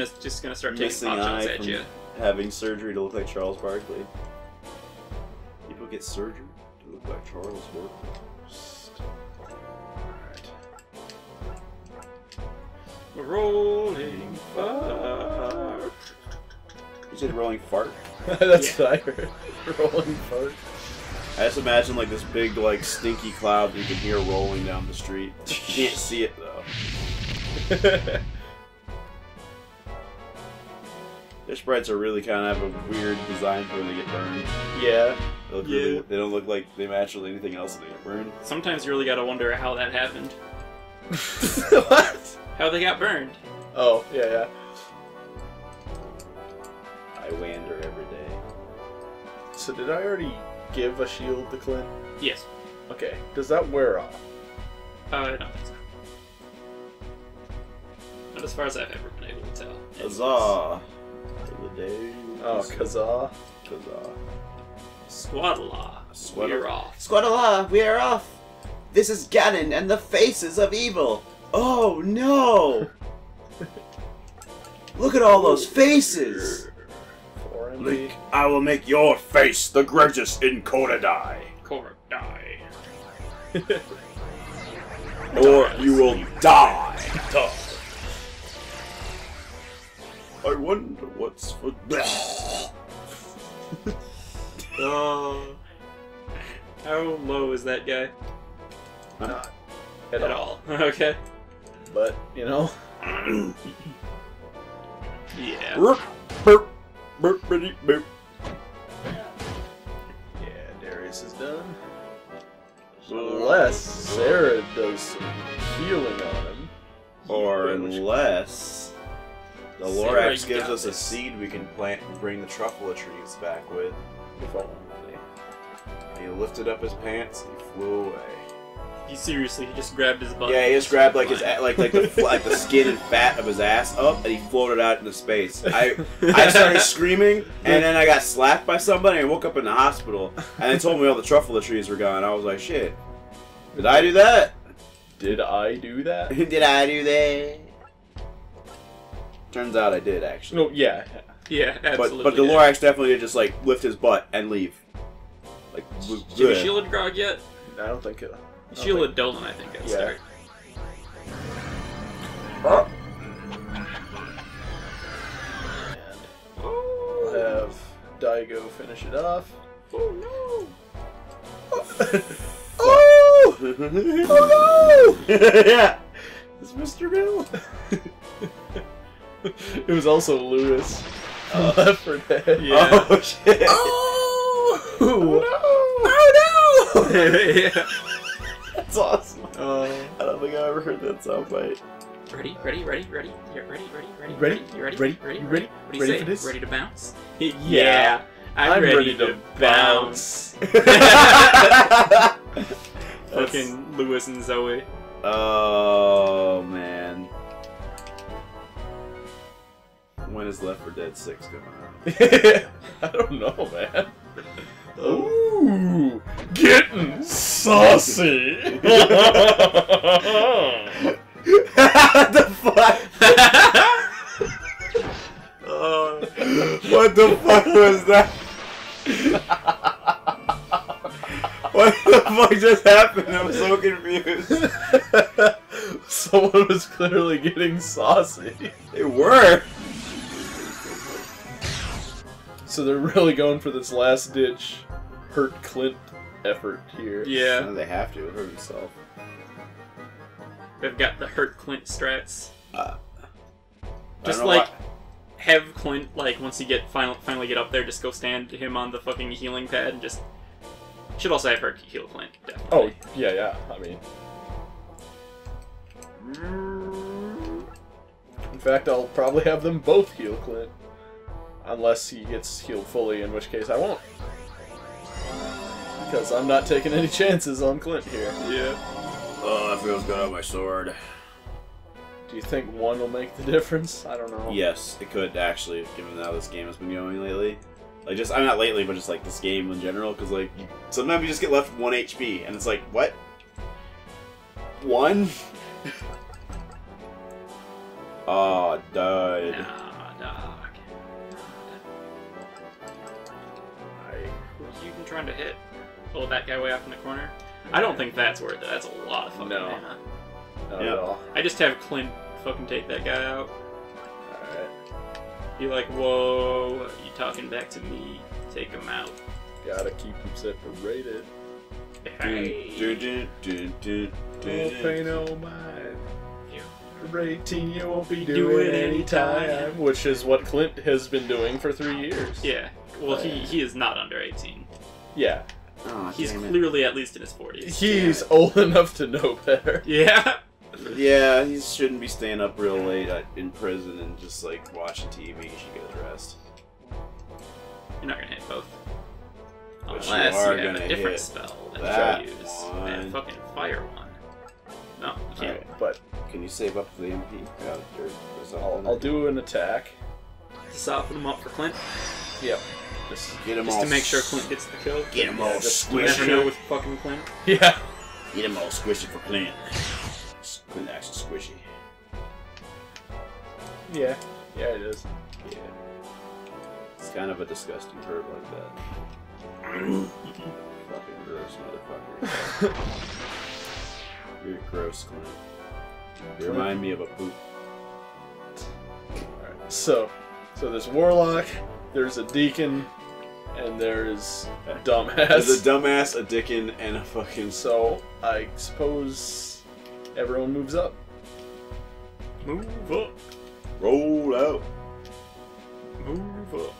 It's just gonna start taking pop shots at you. Having surgery to look like Charles Barkley. People get surgery to look like Charles Barkley. Alright. Rolling fart. You said rolling fart? That's what I heard. Rolling fart. I just imagine like this big, like, stinky cloud you can hear rolling down the street. You can't see it though. Their sprites are really kind of have a weird design for when they get burned. Yeah. They look really, they don't look like they match with anything else when they get burned. Sometimes you really gotta wonder how that happened. What? How they got burned. Oh, yeah, yeah. I wander every day. So did I already give a shield to Clint? Yes. Okay. Does that wear off? I don't think so. Not as far as I've ever been able to tell. Huzzah! Oh, Kazaar. Kazaar. Squadala. We're off. Squadala, we are off! This is Ganon and the Faces of Evil! Oh no! Look at all those faces! Link, I will make your face the greatest in Korodai. Korodai. Or you will die! I wonder what's for that. How low is that guy? Not at all. Okay. But, you know. Yeah. Yeah, Darius is done. Unless Sarah does some healing on him. Or unless the Lorax gives us a seed we can plant and bring the truffle trees back with. He lifted up his pants and he flew away. He seriously, he just grabbed his butt. Yeah, he just grabbed like his like the skin and fat of his ass up, and he floated out into space. I started screaming, and then I got slapped by somebody. And I woke up in the hospital, and they told me all the truffle trees were gone. I was like, shit, did I do that? Did I do that? Did I do that? Turns out I did, actually. No, yeah. Yeah, absolutely. But the Lorax definitely did just, like, lift his butt and leave. Like, did we shield Grog yet? I don't think it. Shielded Dolan, I think, at the start. Oh. And we'll have Daigo finish it off. Oh, no! Oh! Oh, oh no! Yeah! It's Mr. Bill! It was also Lewis. Left 4 Dead. Yeah. Oh, shit. Oh! Oh, no! Oh, no! Yeah. That's awesome. I don't think I ever heard that soundbite. Ready, ready, ready, ready. You're ready, ready, ready, ready. You're ready, ready, ready, ready. What do you say? For this? Ready to bounce? Yeah. I'm ready to bounce. Fucking Lewis and Zoe. Oh, man. When is Left 4 Dead 6 coming out? I don't know, man. Ooh, getting saucy. What the fuck? What the fuck was that? What the fuck just happened? I'm so confused. Someone was clearly getting saucy. They were. So they're really going for this last-ditch hurt Clint effort here. Yeah. No, they have to hurt himself. They've got the hurt Clint strats. Just like have Clint like once you get finally get up there, just go stand him on the fucking healing pad and just should also have hurt heal Clint. Definitely. Oh yeah, yeah. I mean, in fact, I'll probably have them both heal Clint. Unless he gets healed fully, in which case I won't. Because I'm not taking any chances on Clint here. Yeah. Oh, that feels good on my sword. Do you think one will make the difference? I don't know. Yes, it could, actually, given how this game has been going lately. Like, just, I'm not lately, but just, like, this game in general, because, like, sometimes you just get left 1 HP, and it's like, what? One? Aw, died. Nah. trying to hit? Pull that guy way off in the corner? I don't think that's worth it. That's a lot of fucking mana. Not at all. I just have Clint fucking take that guy out. Alright. You're like, whoa, you talking back to me. Take him out. Gotta keep him separated. Hey. Well, pay no mind. Rating you won't be doing it any time. Which is what Clint has been doing for 3 years. Yeah. Well, he is not under 18. Yeah. Oh, he's clearly at least in his 40s. He's old enough to know better. Yeah. Yeah, he shouldn't be staying up real late in prison and just, like, watching TV. He should get a rest. You're not going to hit both. But unless you have a different spell that you use. That fucking fire one. No, you can't. Right, but can you save up for the MP? I'll do an attack. Soften him up for Clint. Yep. Just to make sure Clint gets the kill. Get him all squished. You never know with fucking Clint. Yeah. Get him all squishy for Clint. Clint acts squishy. Yeah. Yeah, it is. Yeah. It's kind of a disgusting verb like that. Fucking gross motherfucker. You're gross, Clint. You remind me of a poop. Alright. So there's Warlock. There's a deacon, and there's a dumbass. There's a dumbass, a deacon, and a fucking... So, I suppose everyone moves up. Move up. Roll out. Move up.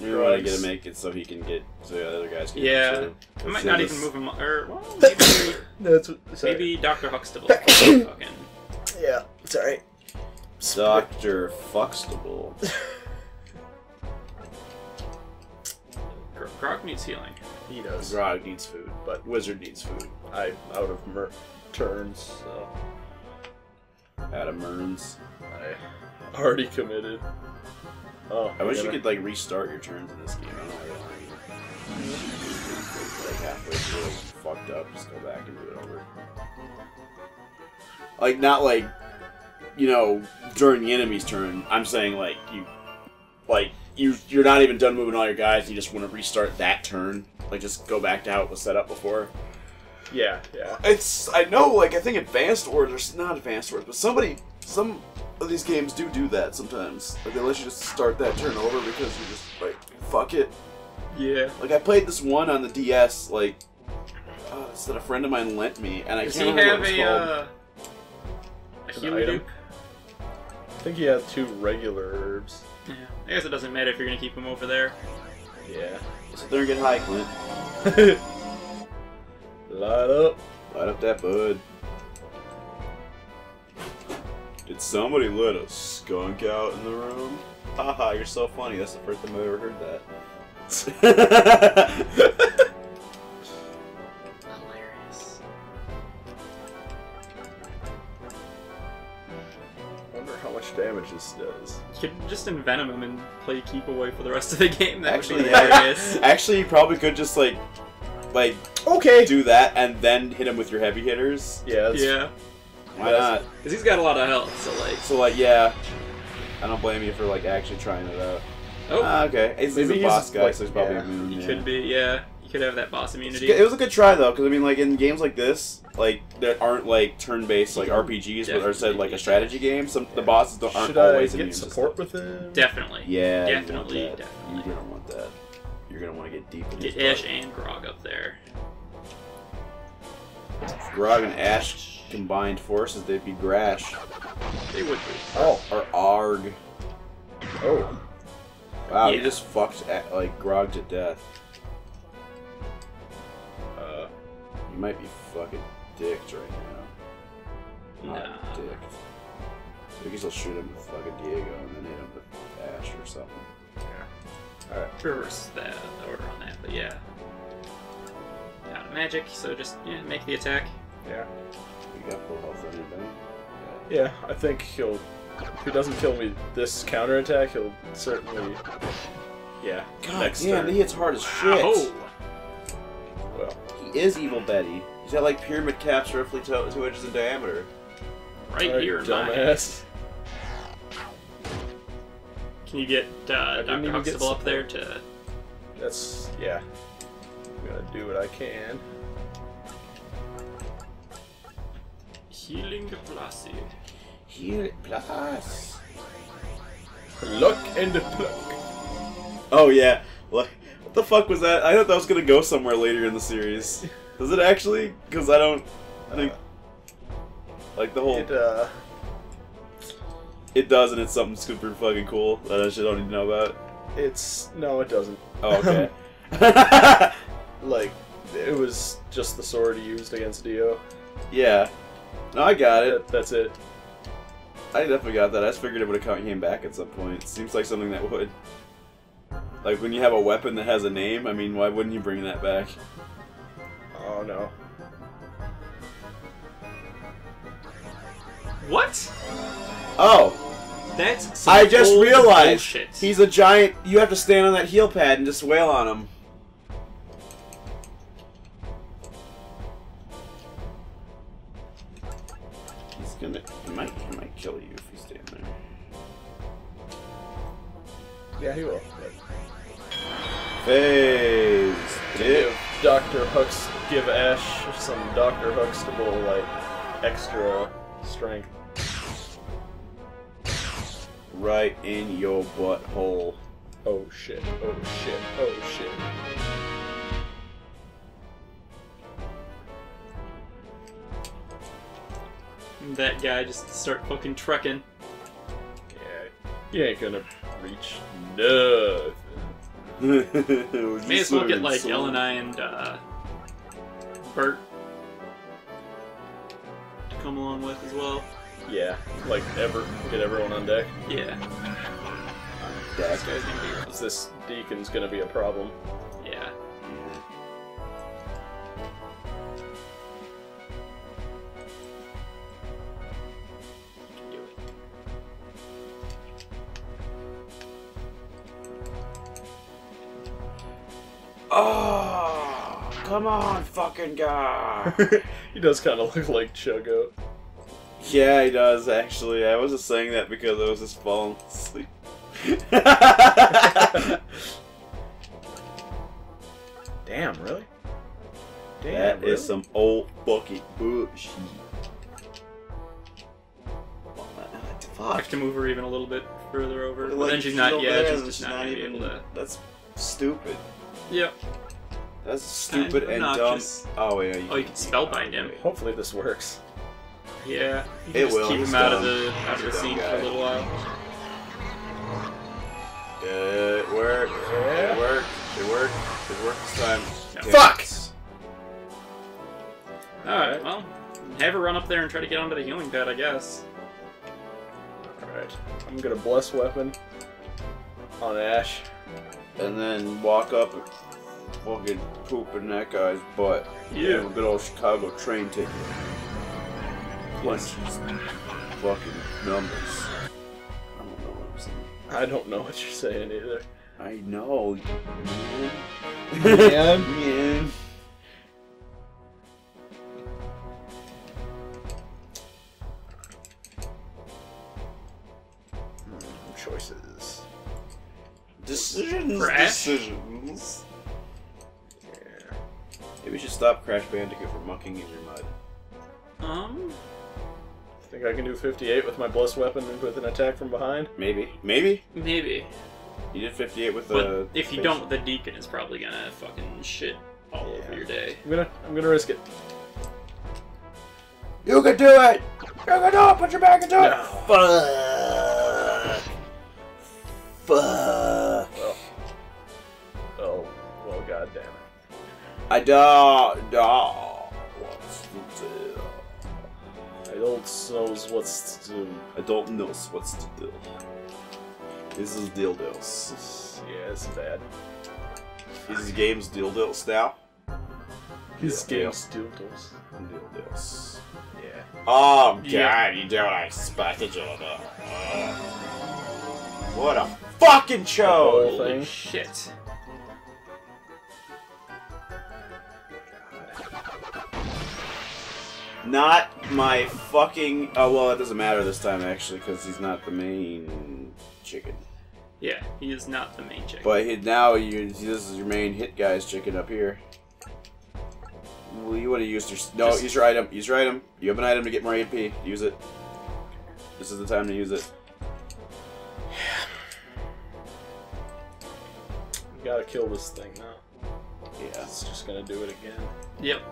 You want to get him make it so he can get... So the other guys can get him. Yeah, I might not even move him... Well, maybe... maybe Dr. Huxtable. Yeah, sorry. Dr. Fuxtable. Grog needs healing. He does. Grog needs food, but Wizard needs food. I'm out of turns, so... Out of merns. I already committed. Oh, I wish you could, like, restart your turns in this game. I don't know how to do it. Like, halfway through, fucked up, just go back and do it over. Like, not like... You know, during the enemy's turn, I'm saying like you're not even done moving all your guys. You just want to restart that turn, like just go back to how it was set up before. Yeah, yeah. I know, like I think Advanced Wars, or not Advanced Wars, but some of these games do that sometimes. Like they let you just start that turn over because you're just like fuck it. Yeah. Like I played this one on the DS, like it's that a friend of mine lent me, and I can't remember what it's called. I think he had 2 regular herbs. Yeah, I guess it doesn't matter if you're gonna keep him over there. Yeah. Sit there and get high, Clint. Light up that bud. Did somebody let a skunk out in the room? Haha, you're so funny. That's the first time I've ever heard that. Damage this does. You could just envenom him and play keep away for the rest of the game. That actually would be hilarious. Actually, you probably could just do that and then hit him with your heavy hitters. Yeah. Yeah. Why not? Because he's got a lot of health. So yeah. I don't blame you for like actually trying it out. Oh. Okay. He's a boss guy, so he's probably immune. He could be. Yeah. You could have that boss immunity. It was a good try though, because I mean, like in games like this. Like that aren't like turn-based like RPGs, but are said like a strategy game. The bosses aren't always immune. Should I get support with it? Definitely. Yeah, definitely. You don't want that. You're gonna want to get deep. Get Ash and Grog up there. Grog and Ash combined forces, they'd be Grash. They would be. Oh, or Arg. Oh. Wow, you just fucked like Grog to death. You might be fucking. Dicked right now. Not dicked. I guess I'll shoot him with fucking Diego and then hit him with Ash or something. Yeah. Alright. Reverse that order on that, but yeah. Not magic, so just make the attack. Yeah. You got full health on anybody? Yeah, I think he'll. If he doesn't kill me this counterattack, he'll certainly. Yeah. God damn, he hits hard as shit. Oh! Well. He is Evil Betty. He's got like pyramid caps roughly 2 inches in diameter. Right here, dumbass. Can you get Dr. Huxtable up there to That's, yeah. I'm gonna do what I can. Healing plus. Heal plus. Luck and pluck. Oh yeah. What the fuck was that? I thought that was gonna go somewhere later in the series. Does it actually? Because I don't think like the whole. It does, and it's something super fucking cool that I don't even know about. It's no, it doesn't. Oh, okay. Like it was just the sword he used against Dio. Yeah. No, I got it. That's it. I definitely got that. I just figured it would have came back at some point. It seems like something that would. Like, when you have a weapon that has a name, I mean, why wouldn't you bring that back? Oh, no. What? Oh! That's some I just realized! Bullshit. He's a giant. You have to stand on that heel pad and just wail on him. He's gonna. He might kill you if you stand there. Yeah, he will. Phase. Give Dr. Hooks, give Ash some Dr. Huxtable, like, extra strength. Right in your butthole. Oh shit, oh shit, oh shit. That guy just start fucking trekking. Yeah, you ain't gonna reach nothing. May as well get like Eleni and Bert to come along with as well. Yeah, like get everyone on deck. Yeah. This guy's gonna be rough. This deacon's gonna be a problem. Yeah. Oh, come on, fucking guy! He does kind of look like Chuggo. Yeah, he does, actually. I was just saying that because I was just falling asleep. Damn, really? Damn, that really? Is some old bucket bullshit. I have to move her even a little bit further over. Like, well, then she's not, yeah, she's just not even able to. That's stupid. Yep. That's stupid and dumb. Oh, yeah. You can spellbind him. Hopefully this works. Yeah. It will. Keep him out of the scene for a little while. It worked. It worked. It worked. It worked this time. No. Fuck! Alright, well, have her run up there and try to get onto the healing pad, I guess. Alright. I'm gonna bless weapon on Ash. And then walk up and fucking poop in that guy's butt. Yeah. Give him a good old Chicago train ticket. Punch these fucking numbers. I don't know what I'm saying. I don't know what you're saying either. I know. Man. Choices. Decisions. Crash? Decisions. Yeah. Maybe we should stop Crash Bandicoot from mucking in your mud. I think I can do 58 with my blessed weapon and with an attack from behind. Maybe. Maybe? Maybe. You did 58 with the. If you don't, the deacon is probably gonna fucking shit all over your day. I'm gonna risk it. You can do it! You can do it! Put your back into it! Fuck! God damn it. I don't know what's to do. This is dildos. Yeah, it's bad. Is games dildos now? His game's dildos. Dildos. Yeah. Oh god, you don't like Spatterjoker. What a fucking show! Holy shit. Not my fucking. Oh well, it doesn't matter this time actually, because he's not the main chicken. Yeah, he is not the main chicken. But now this is your main hit guy's chicken up here. Well, you want to use your... No, just use your item. Use your item. You have an item to get more AP. Use it. This is the time to use it. We gotta kill this thing now. Yeah. It's just gonna do it again. Yep.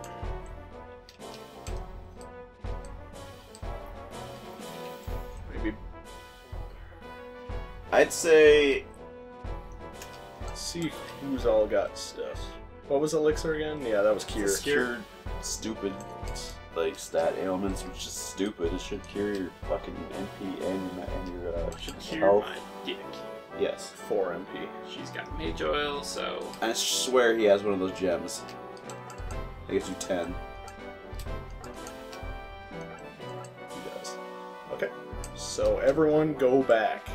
Maybe... I'd say... Let's see who's all got stuff. What was Elixir again? Yeah, that was Cure. It's cure stupid, like, stat ailments, which is stupid. It should cure your fucking MP and your health. Cure my dick. Yes. 4 MP. She's got mage oil, so... I swear he has one of those gems. I give you 10. He does. Okay. So, everyone go back.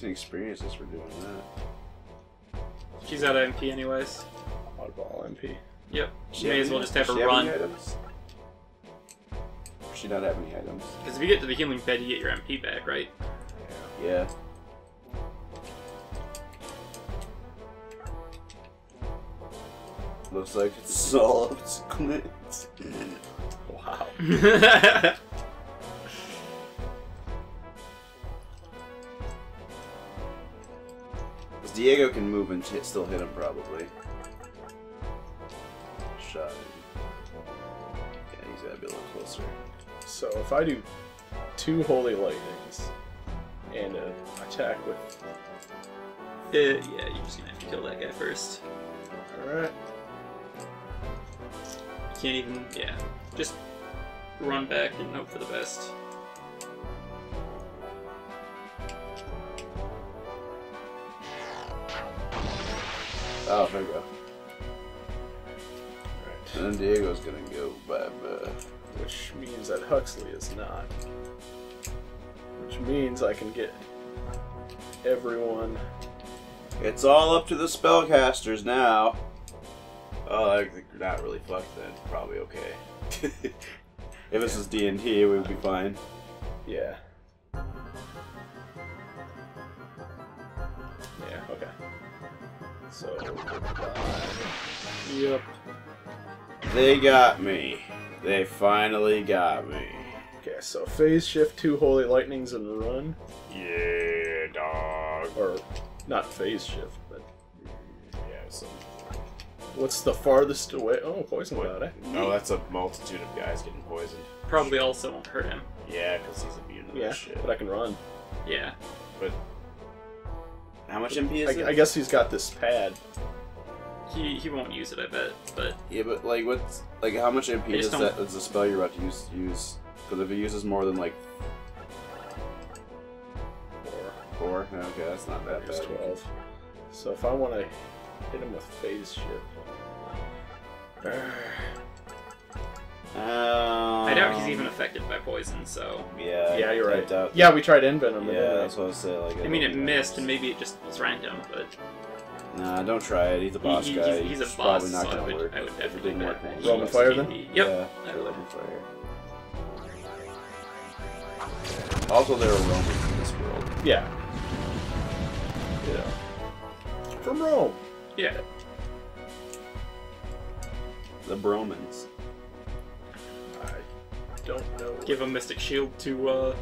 Experiences for doing that. She's out of MP anyways. Oddball MP. Yep. She may as well just have her run. Does she not have any items? Because if you get to the healing bed, you get your MP back, right? Yeah. Looks like it's solved, Clint. Wow. Diego can move and still hit him, probably. Shot him. Yeah, he's got to be a little closer. So if I do 2 Holy Lightnings and an attack with... yeah, you're just going to have to kill that guy first. Alright. You can't even... Yeah. Just run back and hope for the best. Oh, there we go. Alright. And then Diego's gonna go bye-bye. Which means that Huxley is not. Which means I can get everyone. It's all up to the spellcasters now. Oh, I think we're not really fucked then. Probably okay. If this is D&D, we would be fine. Yeah. Yeah, okay. So, yep. They got me. They finally got me. Okay, so phase shift 2 Holy Lightnings and run. Yeah, dog. Or, not phase shift, but... Yeah, so... What's the farthest away? Oh, poison got it. Oh, that's a multitude of guys getting poisoned. Probably also won't hurt him. Yeah, because he's immune to that shit. But I can run. Yeah. But... How much MP is it? I guess he's got this pad. He won't use it, I bet. But yeah, but like what's like how much MP is that? That's the spell you're about to use. Because if it uses more than like 4, okay, that's not that bad. It's 12. So if I want to hit him with phase shift, I doubt he's even affected by poison, so... Yeah, you're right. Yeah, we tried Envenom. Yeah, that's what I was saying. Like, I mean, it missed, and maybe it just was random, but... Nah, don't try it. He's a boss guy. He's a boss, probably not so I would definitely not. Roman Fire, then? Yep. Yeah, Roman Fire. Also, there are Romans in this world. Yeah. Yeah. From Rome! Yeah. The Bromans. Don't know. Give a Mystic Shield to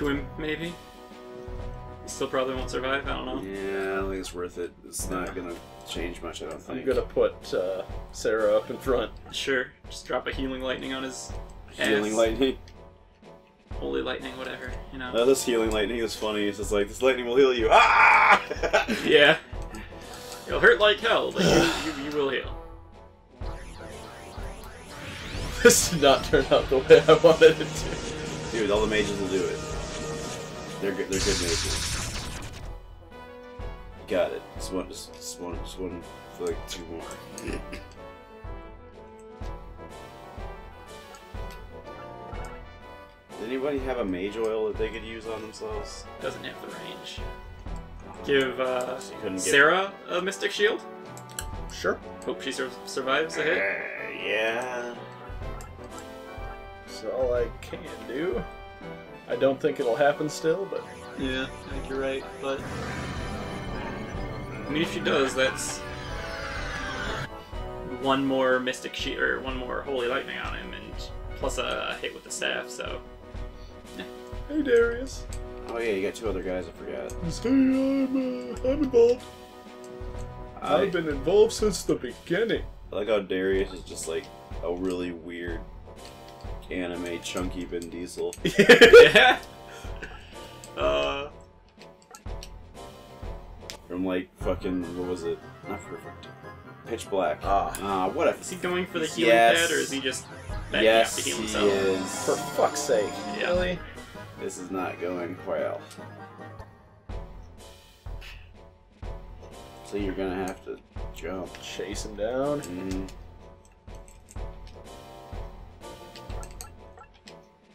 him, maybe? He still probably won't survive, I don't know. Yeah, I don't think it's worth it. It's not gonna change much, I don't think. I'm gonna put Sarah up in front. Sure. Just drop a Healing Lightning on his ass. Healing Lightning? Holy Lightning, whatever, you know. No, this Healing Lightning is funny. It's just like, this lightning will heal you. Ah! Yeah. It'll hurt like hell, but you will heal. This did not turn out the way I wanted it to. Dude, all the mages will do it. They're good mages. Got it. Just one for like 2 more. They Anybody have a mage oil that they could use on themselves? Doesn't have the range. Give Sarah a mystic shield. Sure. Hope she survives a hit. Yeah. That's all I can do. I don't think it'll happen still, but... Yeah, I think you're right, but... I mean, if she does, that's... one more mystic shield, or one more holy lightning on him, and plus a hit with the staff, so... Yeah. Hey, Darius. Oh yeah, you got two other guys I forgot. Hey, I'm involved. I've been involved since the beginning. I like how Darius is just like a really weird anime chunky Vin Diesel. Yeah. From like fucking, what was it? Not for fucking Pitch Black. What if? Is he going for the healing pad, or is he just backing up to heal himself? He is. For fuck's sake. Yeah. Really? This is not going well. So you're gonna have to jump. Chase him down. Mm-hmm.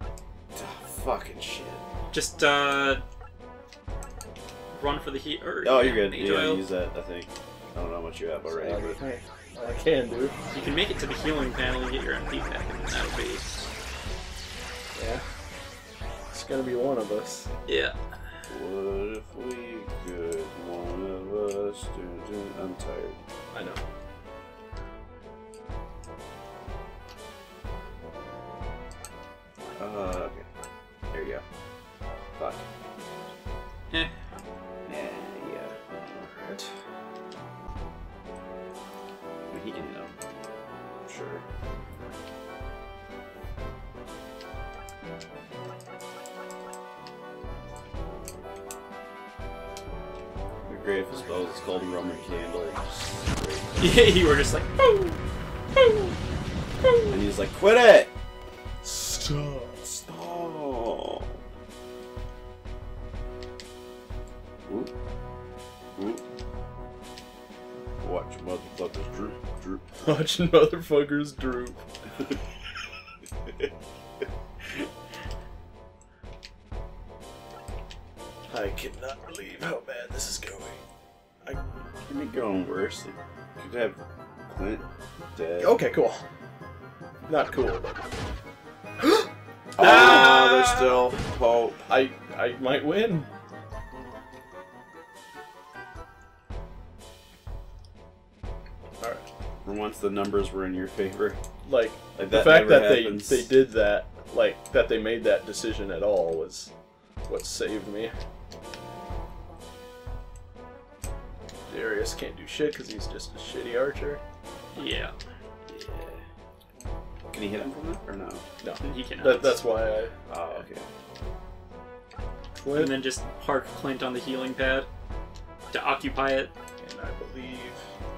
Oh, fucking shit. Just run for the heat. Oh, you're good. Yeah, use that, I think. I don't know what you have already. I can do. You can make it to the healing panel and get your MP back, and that'll be... Yeah. It's gonna be one of us. Yeah. What if we could... I'm tired. I know. Okay. There you go. Fuck. Eh. Yeah. Alright. But he didn't know. I'm sure. If his spell is called Roman Candle. Yeah, you were just like, boom, boom, boom. And he's like, quit it! Stop. Oop. Oop. Watch motherfuckers droop, droop. Watch motherfuckers droop. I cannot believe how bad this is going. I could be going worse. Could have Clint dead. Okay, cool. Not cool, but... Oh, ah! There's still hope. I might win. Alright. For once the numbers were in your favor. Like the fact that they did that, like, that they made that decision at all was what saved me. Darius can't do shit because he's just a shitty archer. Yeah. Yeah. Can he hit him from it or no? No, he cannot. That's why I... Oh, okay. Clint. And then just park Clint on the healing pad to occupy it. And I believe...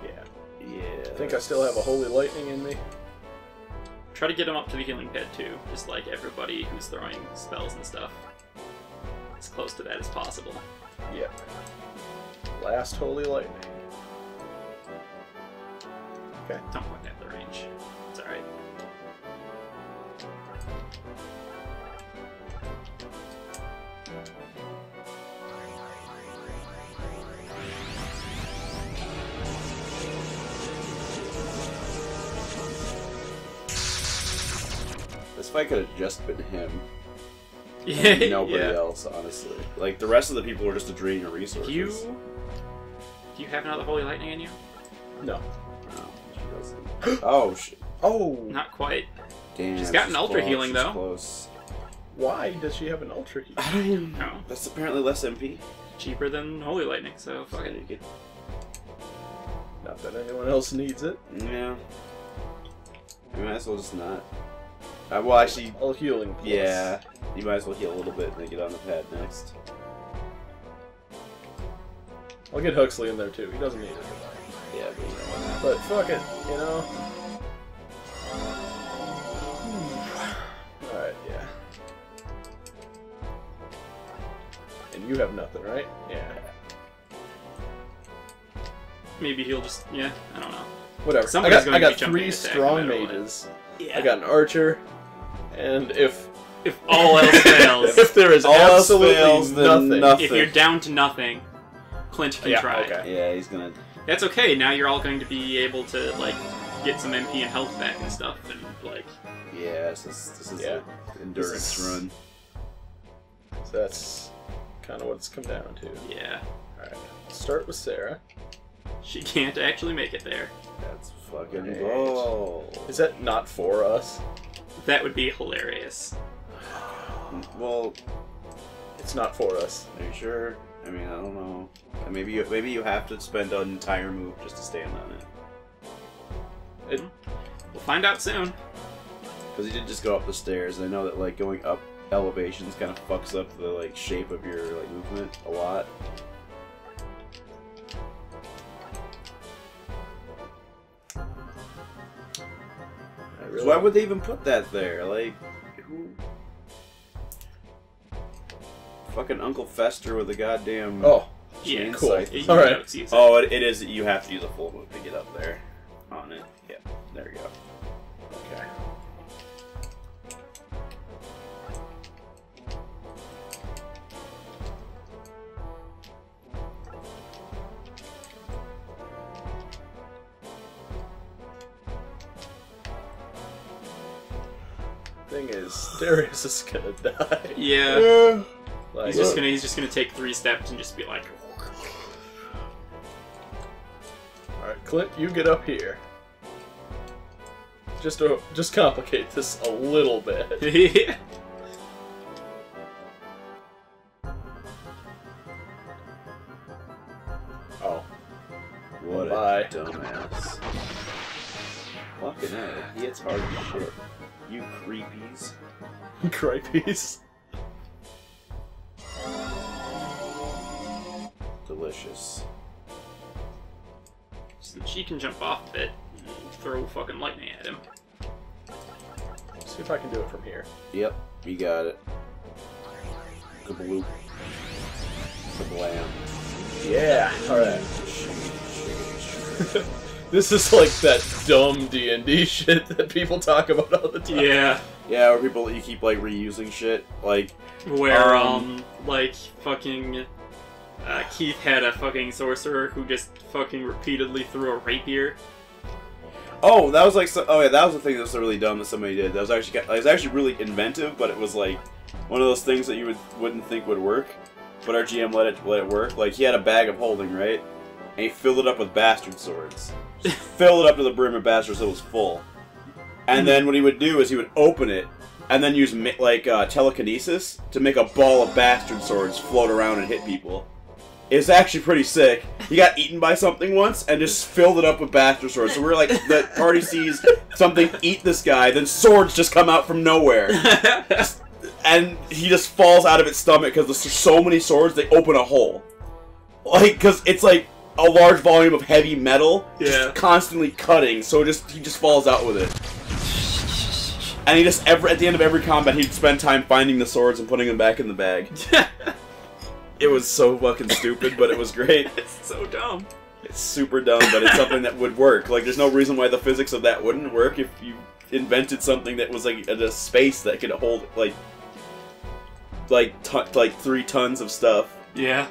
Yeah. Yeah. I think I still have a holy lightning in me. Try to get him up to the healing pad too, just like everybody who's throwing spells and stuff. As close to that as possible. Yep. Last holy lightning. Okay. Don't point at the range. It's alright. This fight could have just been him. And nobody else, honestly. Like, the rest of the people were just a drain of resources. Do you have another holy lightning in you? No. No, she doesn't. Oh, shit. Oh! Not quite. Damn. She's got an ultra healing, though. Close. Why does she have an ultra healing? I don't know. That's apparently less MP. Cheaper than holy lightning, so fuck it. Not that anyone else needs it. Yeah. You might as well just not. Well, actually... All healing plus. Yeah. You might as well heal a little bit and then get on the pad next. I'll get Huxley in there too. He doesn't need it. Yeah, but you know why not. But fuck it, you know? Alright, yeah. And you have nothing, right? Yeah. Maybe he'll just... Yeah, I don't know. Whatever. I got 3 strong mages. Yeah. I got an archer. And if If all else fails. If there is all absolutely else fails, then nothing. If you're down to nothing, Clint can try. Okay. Yeah, he's gonna... That's okay, now you're all going to be able to, like, get some MP and health back and stuff, and, like... Yeah, this is an endurance run. So that's kind of what it's come down to. Yeah. Alright, start with Sarah. She can't actually make it there. That's fucking right. Oh. Is that not for us? That would be hilarious. Well, it's not for us. Are you sure? I mean, I don't know. Maybe you have to spend an entire move just to stand on it. We'll find out soon. Because he did just go up the stairs, and I know that like going up elevations kind of fucks up the like shape of your like movement a lot. Really? Why would they even put that there? Like, who? Fucking Uncle Fester with a goddamn. Oh, yeah, cool. All right. Oh, it is. You have to use a full move to get up there. On it. Yeah. There you go. Okay. Thing is, Darius is gonna die. Yeah. Like, he's just gonna take 3 steps and just be like. Alright, Clint, you get up here. Just complicate this a little bit. Yeah. Oh. What a dumbass. Fucking hell, he hits hard as shit. You creepies. Creepies. Delicious. So she can jump off it and throw fucking lightning at him. Let's see if I can do it from here. Yep, you got it. Kabloop. Kablam. Yeah, alright. This is like that dumb D&D shit that people talk about all the time. Yeah. Yeah, where people, you keep, like, reusing shit, like... Where, like, fucking... Keith had a fucking sorcerer who just fucking repeatedly threw a rapier. Oh, that was like, that was the thing that was really dumb that somebody did. That was actually, it was actually really inventive, but it was, like, one of those things that you wouldn't think would work. But our GM let it work. Like, he had a bag of holding, right? And he filled it up with bastard swords. Just filled it up to the brim of bastard so it was full. And then what he would do is he would open it, and then use, like, telekinesis to make a ball of bastard swords float around and hit people. It's actually pretty sick. He got eaten by something once, and just filled it up with bastard swords. So we're like, the party sees something eat this guy, then swords just come out from nowhere. And he just falls out of its stomach, because there's so many swords, they open a hole. Like, because it's like... a large volume of heavy metal, just constantly cutting, so he just falls out with it. And he just at the end of every combat, he'd spend time finding the swords and putting them back in the bag. It was so fucking stupid, but it was great. It's so dumb. It's super dumb, but it's something that would work. Like, there's no reason why the physics of that wouldn't work if you invented something that was like a space that could hold like 3 tons of stuff. Yeah.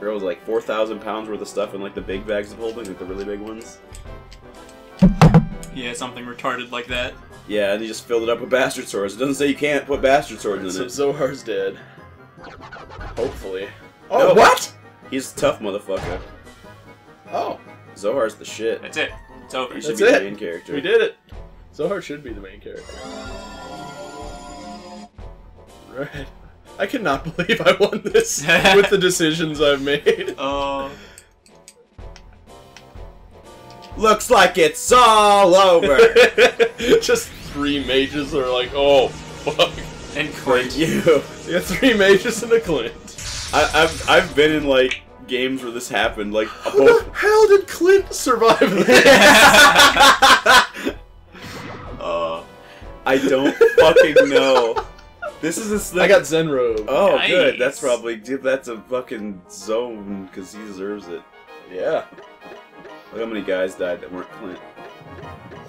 There was like 4,000 pounds worth of stuff in like the big bags of holding, like the really big ones. Yeah, something retarded like that. Yeah, and he just filled it up with bastard swords. It doesn't say you can't put bastard swords in it. So Zohar's dead. Hopefully. Oh, no, what? He's a tough motherfucker. Oh. Zohar's the shit. That's it. It's over. He should be the main character. We did it. Zohar should be the main character. Right. I cannot believe I won this with the decisions I've made. Oh. Looks like it's all over. Just 3 mages are like, oh, fuck. And Clint. Yeah, 3 mages and a Clint. I've been in, like, games where this happened. Like, who the hell did Clint survive this? I don't fucking know. This is this. I got Zen Robe. Oh, nice. Good. That's probably. Dude, that's a fucking zone, because he deserves it. Yeah. Look how many guys died that weren't Clint.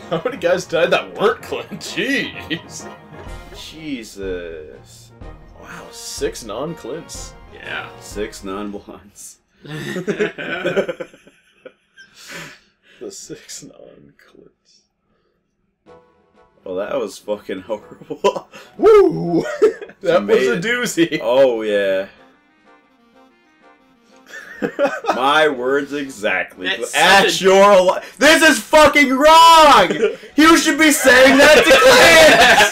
How many guys died that weren't Clint? Jeez. Jesus. Wow, 6 non-Clints. Yeah. 6 non-blondes. The 6 non-Clints. Well, that was fucking horrible. Woo! That was a doozy. Oh, yeah. My words exactly. At your... This is fucking wrong! You should be saying that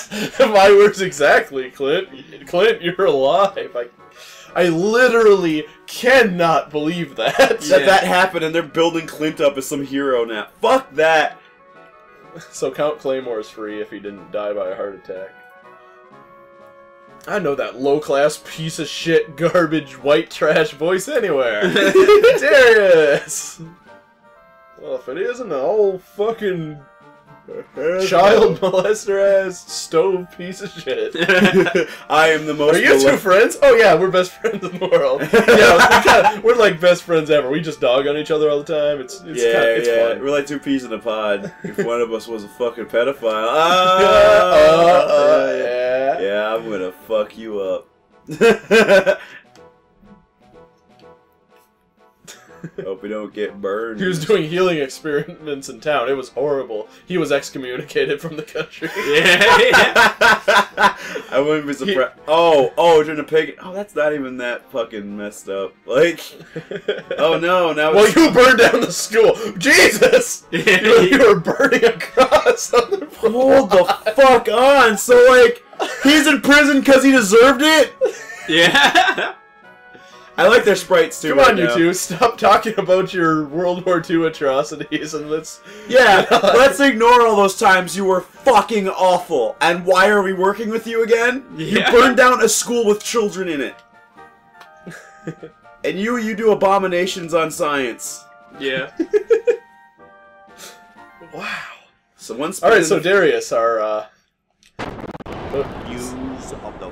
to Clint! My words exactly, Clint. Clint, you're alive. I literally cannot believe that. Yeah. That happened and they're building Clint up as some hero now. Fuck that! So Count Claymore is free if he didn't die by a heart attack. I know that low-class piece of shit, garbage, white trash voice anywhere. Darius. Well, if it isn't an old fucking child molester ass stove piece of shit. I am the most. Are you two friends? Oh yeah, we're best friends in the world. Yeah, we're like best friends ever. We just dog on each other all the time. It's fun. We're like two peas in a pod. If one of us was a fucking pedophile, yeah, I'm gonna fuck you up. Hope we don't get burned. He was doing healing experiments in town. It was horrible. He was excommunicated from the country. Yeah. I wouldn't be surprised. Oh, during the pagan. Oh, that's not even that fucking messed up. Like, oh no, now. Well, you burned down the school. Jesus! You were burning a cross on the front. Hold the fuck on. So, like, he's in prison because he deserved it? Yeah. I like their sprites too. Come on, you two, stop talking about your World War II atrocities and let's. Yeah, let's ignore all those times you were fucking awful. And why are we working with you again? Yeah. You burned down a school with children in it, and you do abominations on science. Yeah. Wow. So once. All right. So Darius, our.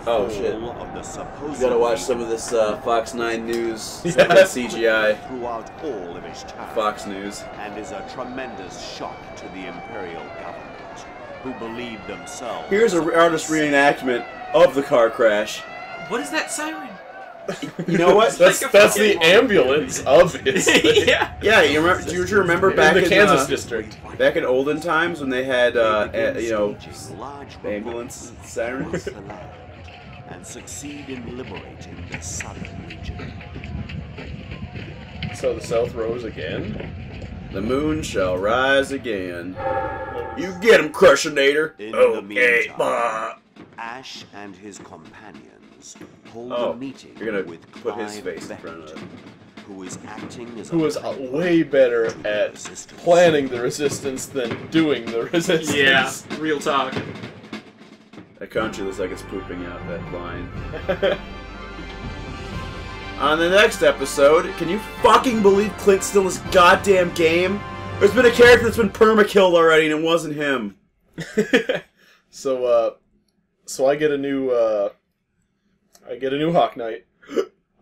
Oh shit! You gotta watch some of this Fox 9 News CGI. Throughout all of Ishtaria, Fox News, and is a tremendous shock to the imperial government, who believe themselves. Here's an artist reenactment of the car crash. What is that siren? You know what? that's the ambulance of it. Yeah. Yeah. You remember? Do you remember back in the Kansas district, back in olden times when they had you know, ambulance sirens? And succeed in liberating the southern region. So the south rose again? The moon shall rise again. You get him, Crushinator! In the meantime, Ash and his companions hold a meeting with Clive, put his face in front of it. Who is acting as way better at planning the resistance than doing the resistance. Yeah, real talk. That country looks like it's pooping out that line. On the next episode, can you fucking believe Clint's still in this goddamn game? There's been a character that's been perma-killed already and it wasn't him. So I get a new, Hawk Knight,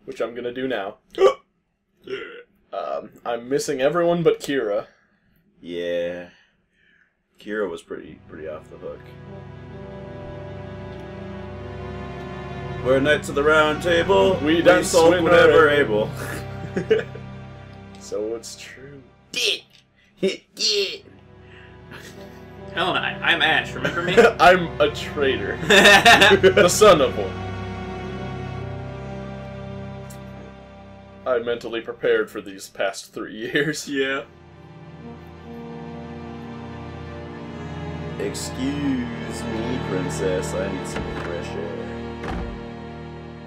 which I'm gonna do now. I'm missing everyone but Kira. Yeah. Kira was pretty off the hook. We're Knights of the Round Table. We don't solve whatever able. So it's true. Helena, I'm Ash. Remember me? I'm a traitor. The son of one. I mentally prepared for these past 3 years. Yeah. Excuse me, princess. I need some fresh air.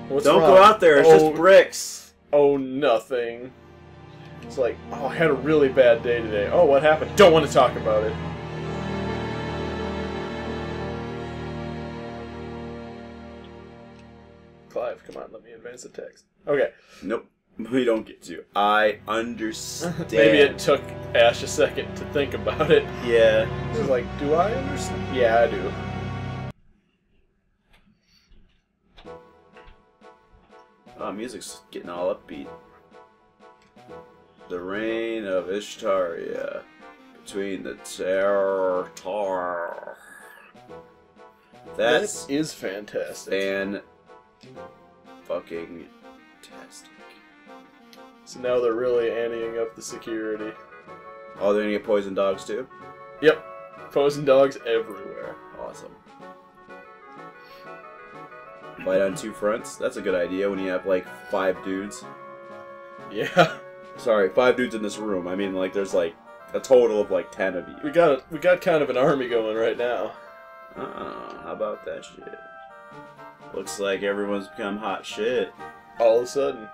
What's Don't wrong? Go out there, it's just bricks. Oh, nothing. It's like, oh, I had a really bad day today. Oh, what happened? Don't want to talk about it. Clive, come on, let me advance the text. Okay. Nope, we don't get to. I understand. Maybe it took Ash a second to think about it. Yeah. It was like, do I understand? Yeah, I do. Oh, music's getting all upbeat. The Reign of Ishtaria. between the Tar-tar. That is fantastic. Fan-fucking-tastic. So now they're really anteing up the security. Oh, they're gonna get poison dogs too? Yep. Poison dogs everywhere. Awesome. Fight on two fronts? That's a good idea when you have, like, 5 dudes. Yeah. Sorry, 5 dudes in this room. I mean, like, there's, like, a total of, like, 10 of you. We got kind of an army going right now. How about that shit? Looks like everyone's become hot shit. All of a sudden.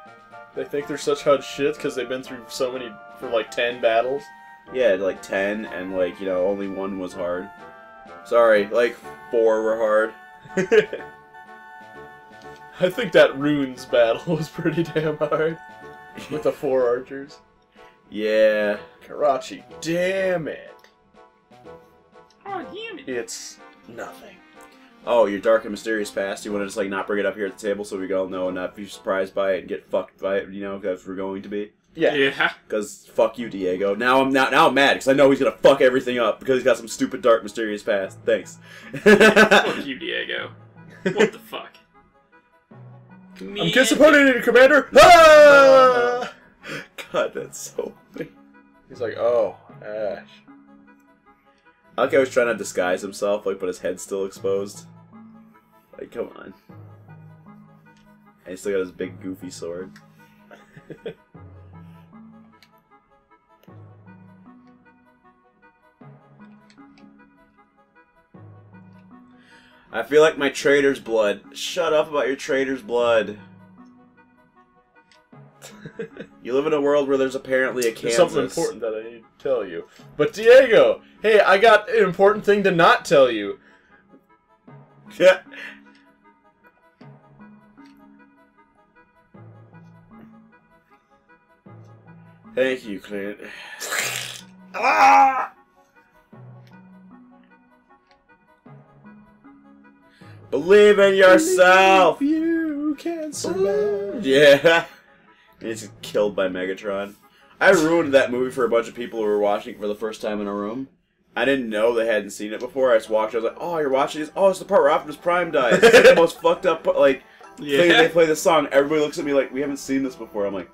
They think they're such hot shit because they've been through so many, for, like, 10 battles. Yeah, like, 10, and, like, you know, only 1 was hard. Sorry, like, 4 were hard. I think that runes battle was pretty damn hard. With the 4 archers. Yeah. Karachi. Damn it. Oh, damn it. It's nothing. Oh, your dark and mysterious past? You want to just, like, not bring it up here at the table so we all know and not be surprised by it and get fucked by it, you know, because we're going to be? Yeah. Yeah. Because fuck you, Diego. Now I'm mad because I know he's going to fuck everything up because he's got some stupid dark mysterious past. Thanks. Fuck you, Diego. What the fuck? I'm disappointed in you, Commander! Ah! God, that's so funny. He's like, oh, Ash. I like how he's trying to disguise himself, like, but his head's still exposed. Like, come on. And he's still got his big, goofy sword. I feel like my traitor's blood. Shut up about your traitor's blood. You live in a world where there's apparently a Kansas. There's something important that I need to tell you. But Diego, hey, I got an important thing to not tell you. Yeah. Thank you, Clint. Ah! Believe in yourself! Believe you can survive. Yeah. He's killed by Megatron. I ruined that movie for a bunch of people who were watching it for the first time in a room. I didn't know they hadn't seen it before. I just watched it. I was like, oh, you're watching this? Oh, it's the part where Optimus Prime dies. It's like the most fucked up, like, thing. They play the song. Everybody looks at me like, we haven't seen this before. I'm like,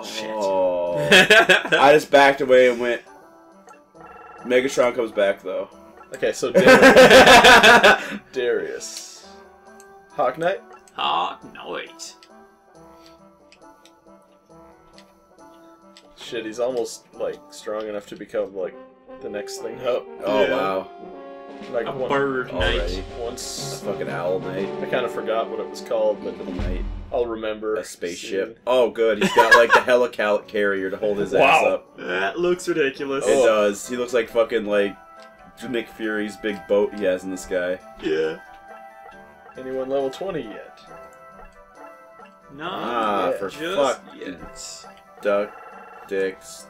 oh. Shit. I just backed away and went, Megatron comes back, though. Okay, so Darius. Darius. Hawk Knight? Hawk Knight. Shit, he's almost, like, strong enough to become, like, the next thing up. Oh, yeah. Wow. Like, a bird knight. Once. A fucking owl knight. I kind of forgot what it was called, but I'll remember. A spaceship. Soon. Oh, good. He's got, like, the helical carrier to hold his ass up. That looks ridiculous. It does. He looks like fucking, like, Nick Fury's big boat he has in the sky. Yeah. Anyone level 20 yet? No. Ah, for fuck yet. Duck dicks.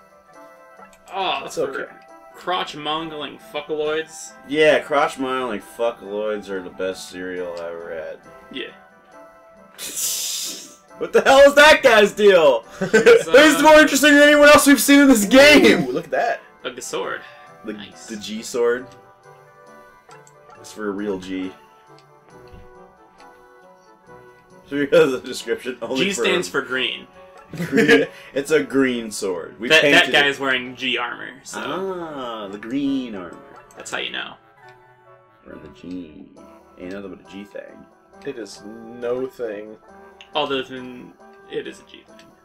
Oh, that's okay. Crotch-mongling fuckaloids. Yeah, crotch-mongling fuckaloids are the best cereal I ever had. Yeah. What the hell is that guy's deal? He's more interesting than anyone else we've seen in this game. Ooh, look at that. Look, the sword. Nice. The G sword. It's for a real G. So because of the description, only G stands for green. Green. It's a green sword. We that guy is wearing G armor. So. Ah, the green armor. That's how you know. Or the G. Ain't nothing but a G thing. It is no thing. Other than it is a G thing.